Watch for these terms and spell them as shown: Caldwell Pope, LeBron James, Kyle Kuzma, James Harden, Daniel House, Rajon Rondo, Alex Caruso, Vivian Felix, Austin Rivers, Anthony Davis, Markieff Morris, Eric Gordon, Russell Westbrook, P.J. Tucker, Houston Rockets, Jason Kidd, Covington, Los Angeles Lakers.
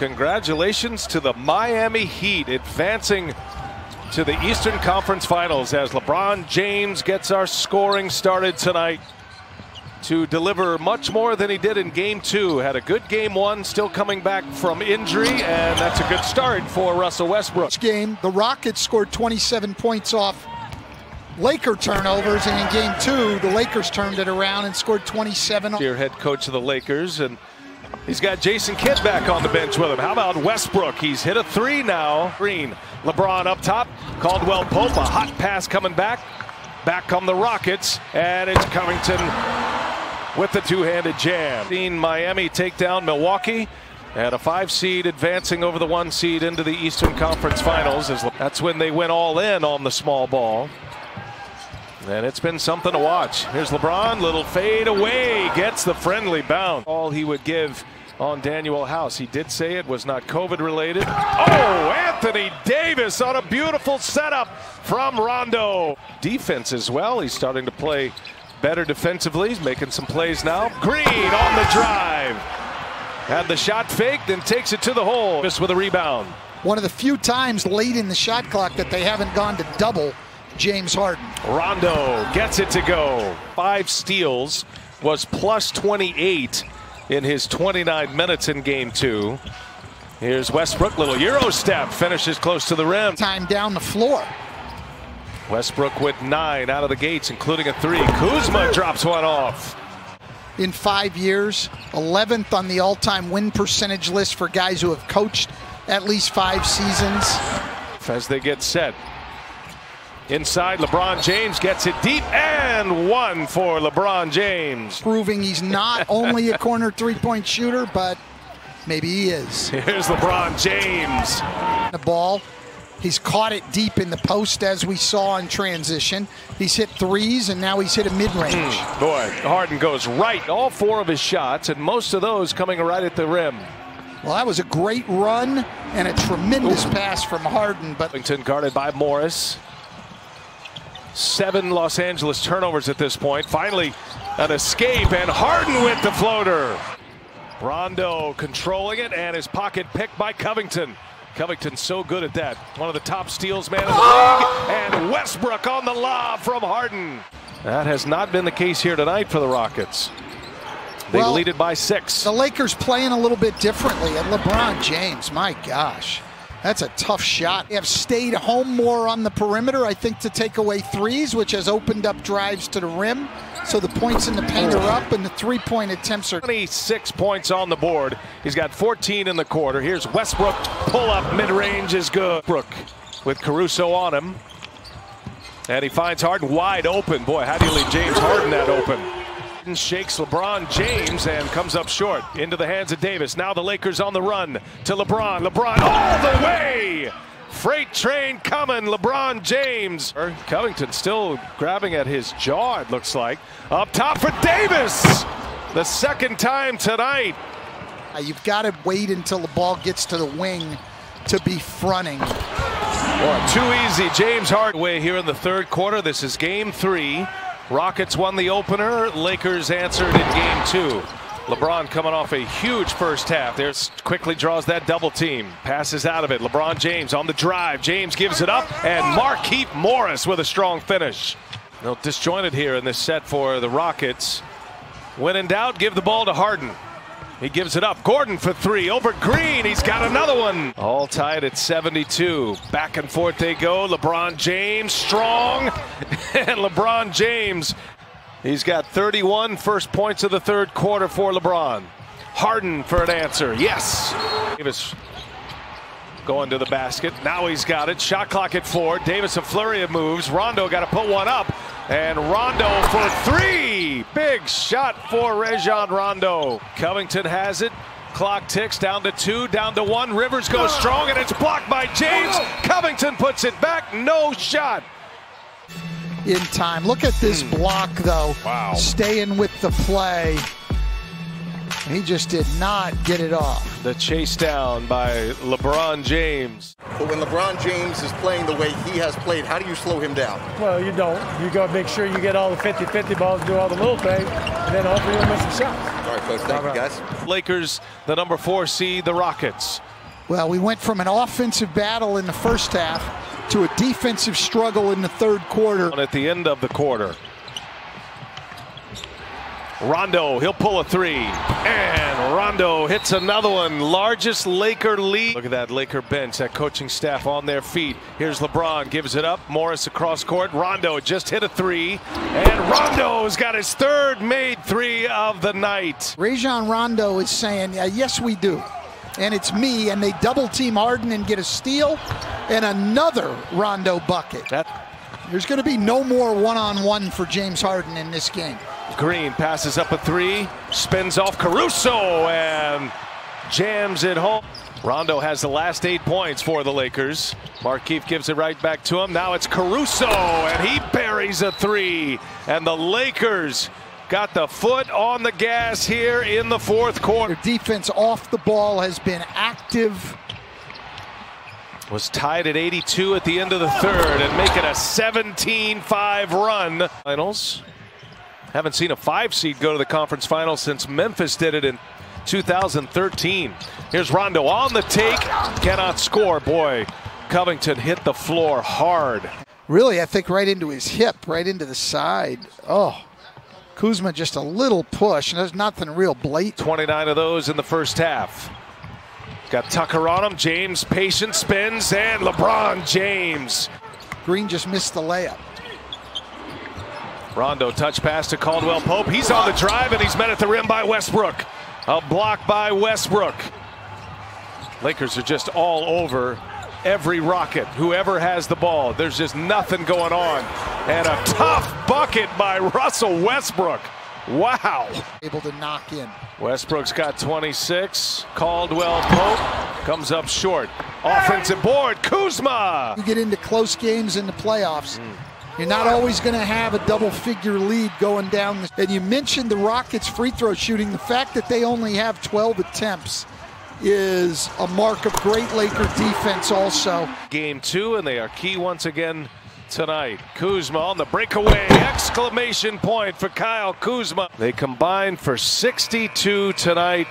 Congratulations to the Miami Heat advancing to the Eastern Conference Finals as LeBron James gets our scoring started tonight to deliver much more than he did in Game 2. Had a good Game 1, still coming back from injury, and that's a good start for Russell Westbrook. Game, the Rockets scored 27 points off Laker turnovers, and in Game 2, the Lakers turned it around and scored 27. Your head coach of the Lakers, and he's got Jason Kidd back on the bench with him. How about Westbrook? He's hit a three now. Green, LeBron up top, Caldwell Pope, a hot pass coming back. Back come the Rockets, and it's Covington with the two-handed jam. Seen Miami take down Milwaukee, and a 5 seed advancing over the 1 seed into the Eastern Conference Finals. That's when they went all in on the small ball. And it's been something to watch. Here's LeBron, little fade away, gets the friendly bounce. All he would give on Daniel House. He did say it was not COVID related. Oh, Anthony Davis on a beautiful setup from Rondo. Defense as well. He's starting to play better defensively. He's making some plays now. Green on the drive. Had the shot fake, then takes it to the hole. Just with a rebound. One of the few times late in the shot clock that they haven't gone to double James Harden. Rondo gets it to go. 5 steals, was plus 28 in his 29 minutes in Game 2. Here's Westbrook, little Euro step, finishes close to the rim. Time down the floor. Westbrook with 9 out of the gates, including a 3. Kuzma drops one off. In 5 years, 11th on the all-time win percentage list for guys who have coached at least 5 seasons. As they get set. Inside, LeBron James gets it deep, and 1 for LeBron James. Proving he's not only a corner three-point shooter, but maybe he is. Here's LeBron James. The ball, he's caught it deep in the post, as we saw in transition. He's hit threes, and now he's hit a mid-range. Boy, Harden goes right. All 4 of his shots, and most of those coming right at the rim. Well, that was a great run and a tremendous pass from Harden. But Covington guarded by Morris. 7 Los Angeles turnovers at this point. Finally, an escape, and Harden with the floater. Rondo controlling it, and his pocket picked by Covington. Covington's so good at that. One of the top steals man in the league, and Westbrook on the lob from Harden. That has not been the case here tonight for the Rockets. They lead it by 6. The Lakers playing a little bit differently, and LeBron James, my gosh. That's a tough shot. They have stayed home more on the perimeter, I think, to take away threes, which has opened up drives to the rim. So the points in the paint are up, and the three-point attempts are 26 points on the board. He's got 14 in the quarter. Here's Westbrook. Pull-up mid-range is good. Brook with Caruso on him. And he finds Harden wide open. Boy, how do you leave James Harden that open? Shakes LeBron James and comes up short into the hands of Davis. Now the Lakers on the run to LeBron. LeBron all the way! Freight train coming, LeBron James. Covington still grabbing at his jaw, it looks like. Up top for Davis! The 2nd time tonight. You've got to wait until the ball gets to the wing to be fronting. Boy, too easy. James Harden away here in the 3rd quarter. This is Game 3. Rockets won the opener. Lakers answered in Game 2. LeBron coming off a huge 1st half. There's quickly draws that double team. Passes out of it. LeBron James on the drive. James gives it up, and Markieff Morris with a strong finish. They'll disjoint it here in this set for the Rockets. When in doubt, give the ball to Harden. He gives it up. Gordon for 3 over Green. He's got another one. All tied at 72. Back and forth they go. LeBron James strong. And LeBron James, he's got 31 first points of the 3rd quarter for LeBron. Harden for an answer. Yes. Davis going to the basket. Now he's got it. Shot clock at 4. Davis a flurry of moves. Rondo got to put one up. And Rondo for 3. Big shot for Rajon Rondo. Covington has it. Clock ticks down to 2, down to 1. Rivers goes strong, and it's blocked by James. Covington puts it back. No shot. In time. Look at this block, though. Wow. Staying with the play. He just did not get it off. The chase down by LeBron James. But when LeBron James is playing the way he has played, how do you slow him down? Well, you don't. You got to make sure you get all the 50-50 balls, do all the little things, and then hopefully you'll miss some shots. All right, folks. Thank you, guys. Lakers, the number 4 seed, the Rockets. Well, we went from an offensive battle in the first half to a defensive struggle in the third quarter. At the end of the quarter, Rondo, he'll pull a three, and Rondo hits another one. Largest Laker lead. Look at that Laker bench, that coaching staff on their feet. Here's LeBron, gives it up, Morris across court. Rondo just hit a three, and Rondo's got his third made three of the night. Rajon Rondo is saying, yeah, yes we do. And it's me, and they double team Harden and get a steal and another Rondo bucket. There's going to be no more one-on-one for James Harden in this game. Green passes up a three, spins off Caruso, and jams it home. Rondo has the last 8 points for the Lakers. Markieff gives it right back to him. Now it's Caruso, and he buries a three, and the Lakers got the foot on the gas here in the fourth quarter. Their defense off the ball has been active. Was tied at 82 at the end of the third and making a 17-5 run. Finals. Haven't seen a 5 seed go to the conference finals since Memphis did it in 2013. Here's Rondo on the take. Cannot score. Boy, Covington hit the floor hard. Really, I think right into his hip, right into the side. Oh. Kuzma just a little push, and there's nothing real blatant. 29 of those in the first half. Got Tucker on him. James patient spins, and LeBron James. Green just missed the layup. Rondo touch pass to Caldwell Pope. He's on the drive, and he's met at the rim by Westbrook. A block by Westbrook. Lakers are just all over every Rocket, whoever has the ball. There's just nothing going on. And a tough bucket by Russell Westbrook. Wow. Able to knock in. Westbrook's got 26. Caldwell Pope comes up short. Offensive board, Kuzma. You get into close games in the playoffs. You're not always going to have a double-figure lead going down. And you mentioned the Rockets' free throw shooting. The fact that they only have 12 attempts is a mark of great Laker defense also. Game two, and they are key once again tonight. Kuzma on the breakaway, exclamation point for Kyle Kuzma. They combined for 62 tonight.